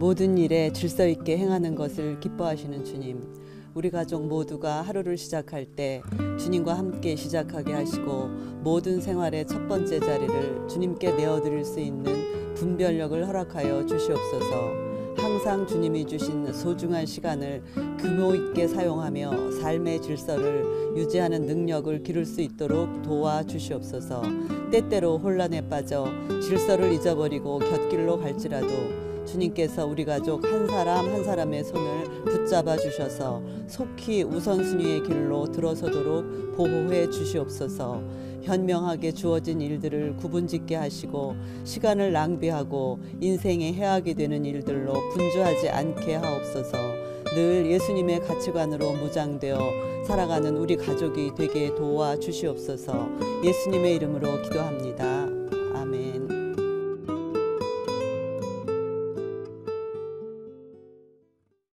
모든 일에 질서 있게 행하는 것을 기뻐하시는 주님, 우리 가족 모두가 하루를 시작할 때 주님과 함께 시작하게 하시고 모든 생활의 첫 번째 자리를 주님께 내어드릴 수 있는 분별력을 허락하여 주시옵소서. 항상 주님이 주신 소중한 시간을 규모 있게 사용하며 삶의 질서를 유지하는 능력을 기를 수 있도록 도와주시옵소서. 때때로 혼란에 빠져 질서를 잊어버리고 곁길로 갈지라도 주님께서 우리 가족 한 사람 한 사람의 손을 붙잡아 주셔서 속히 우선순위의 길로 들어서도록 보호해 주시옵소서. 현명하게 주어진 일들을 구분짓게 하시고 시간을 낭비하고 인생에 해악이 되는 일들로 분주하지 않게 하옵소서. 늘 예수님의 가치관으로 무장되어 살아가는 우리 가족이 되게 도와주시옵소서. 예수님의 이름으로 기도합니다.